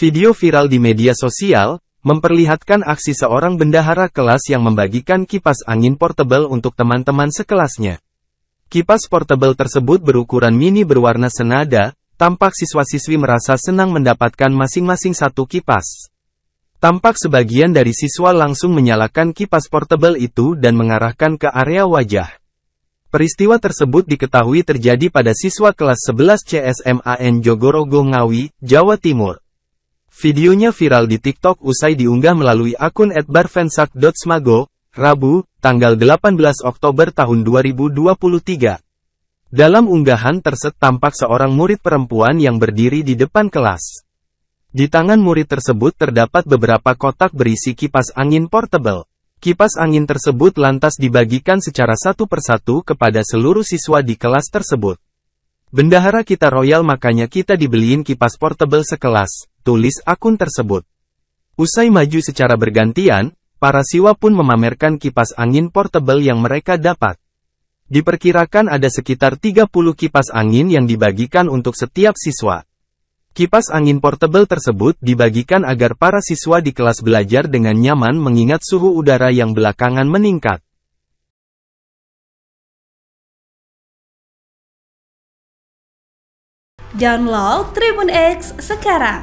Video viral di media sosial, memperlihatkan aksi seorang bendahara kelas yang membagikan kipas angin portable untuk teman-teman sekelasnya. Kipas portable tersebut berukuran mini berwarna senada, tampak siswa-siswi merasa senang mendapatkan masing-masing satu kipas. Tampak sebagian dari siswa langsung menyalakan kipas portable itu dan mengarahkan ke area wajah. Peristiwa tersebut diketahui terjadi pada siswa kelas 11 CSMAN Jogorogo Ngawi, Jawa Timur. Videonya viral di TikTok usai diunggah melalui akun @barvensak.smago, Rabu, tanggal 18 Oktober tahun 2023. Dalam unggahan tersebut tampak seorang murid perempuan yang berdiri di depan kelas. Di tangan murid tersebut terdapat beberapa kotak berisi kipas angin portable. Kipas angin tersebut lantas dibagikan secara satu persatu kepada seluruh siswa di kelas tersebut. "Bendahara kita royal, makanya kita dibeliin kipas portable sekelas," tulis akun tersebut. Usai maju secara bergantian, para siswa pun memamerkan kipas angin portable yang mereka dapat. Diperkirakan ada sekitar 30 kipas angin yang dibagikan untuk setiap siswa. Kipas angin portable tersebut dibagikan agar para siswa di kelas belajar dengan nyaman mengingat suhu udara yang belakangan meningkat. Download Tribun X sekarang,